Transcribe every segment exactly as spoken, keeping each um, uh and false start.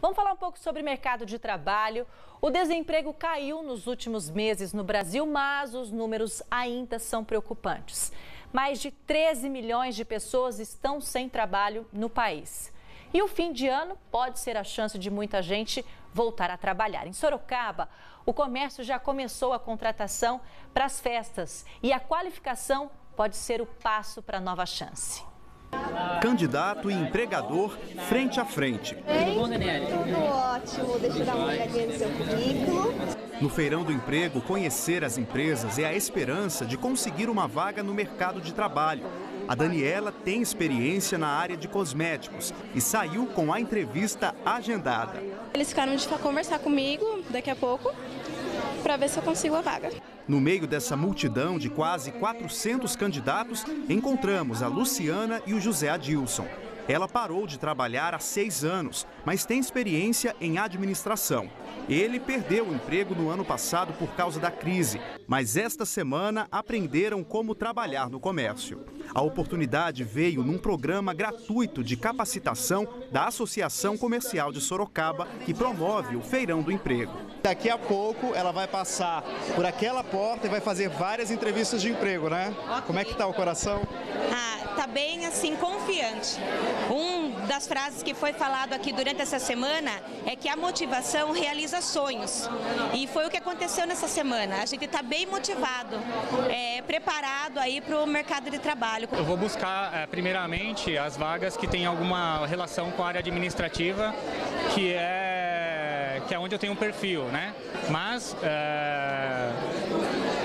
Vamos falar um pouco sobre mercado de trabalho. O desemprego caiu nos últimos meses no Brasil, mas os números ainda são preocupantes. Mais de treze milhões de pessoas estão sem trabalho no país. E o fim de ano pode ser a chance de muita gente voltar a trabalhar. Em Sorocaba, o comércio já começou a contratação para as festas e a qualificação pode ser o passo para a nova chance. Candidato e empregador frente a frente. Bem, tudo ótimo, deixa eu dar uma olhadinha no seu currículo. No Feirão do Emprego, conhecer as empresas é a esperança de conseguir uma vaga no mercado de trabalho. A Daniela tem experiência na área de cosméticos e saiu com a entrevista agendada. Eles ficaram de conversar comigo daqui a pouco para ver se eu consigo a vaga. No meio dessa multidão de quase quatrocentos candidatos, encontramos a Luciana e o José Adilson. Ela parou de trabalhar há seis anos, mas tem experiência em administração. Ele perdeu o emprego no ano passado por causa da crise, mas esta semana aprenderam como trabalhar no comércio. A oportunidade veio num programa gratuito de capacitação da Associação Comercial de Sorocaba, que promove o Feirão do Emprego. Daqui a pouco ela vai passar por aquela porta e vai fazer várias entrevistas de emprego, né? Como é que tá o coração? Ah, tá bem assim, confiante. Uma das frases que foi falado aqui durante essa semana é que a motivação realiza sonhos. E foi o que aconteceu nessa semana. A gente está bem motivado, é, preparado aí para o mercado de trabalho. Eu vou buscar, primeiramente, as vagas que têm alguma relação com a área administrativa, que é, que é onde eu tenho um perfil, né? Mas... É...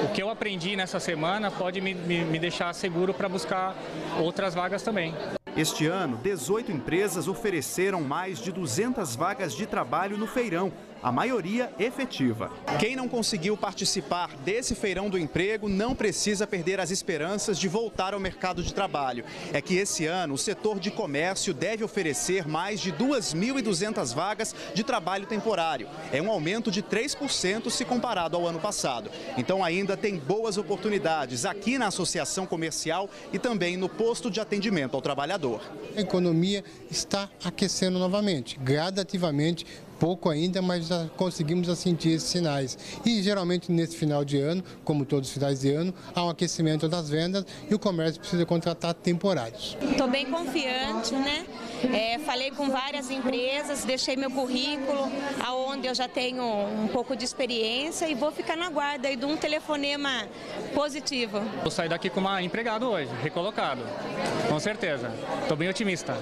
O que eu aprendi nessa semana pode me, me, me deixar seguro para buscar outras vagas também. Este ano, dezoito empresas ofereceram mais de duzentas vagas de trabalho no feirão, a maioria efetiva. Quem não conseguiu participar desse Feirão do Emprego não precisa perder as esperanças de voltar ao mercado de trabalho. É que esse ano o setor de comércio deve oferecer mais de duas mil e duzentas vagas de trabalho temporário. É um aumento de três por cento se comparado ao ano passado. Então ainda tem boas oportunidades aqui na Associação Comercial e também no posto de atendimento ao trabalhador. A economia está aquecendo novamente, gradativamente, pouco ainda, mas já conseguimos sentir esses sinais. E geralmente nesse final de ano, como todos os finais de ano, há um aquecimento das vendas e o comércio precisa contratar temporários. Estou bem confiante, né? É, falei com várias empresas, deixei meu currículo, aonde eu já tenho um pouco de experiência e vou ficar na guarda aí de um telefonema positivo. Vou sair daqui como empregado hoje, recolocado, com certeza. Estou bem otimista.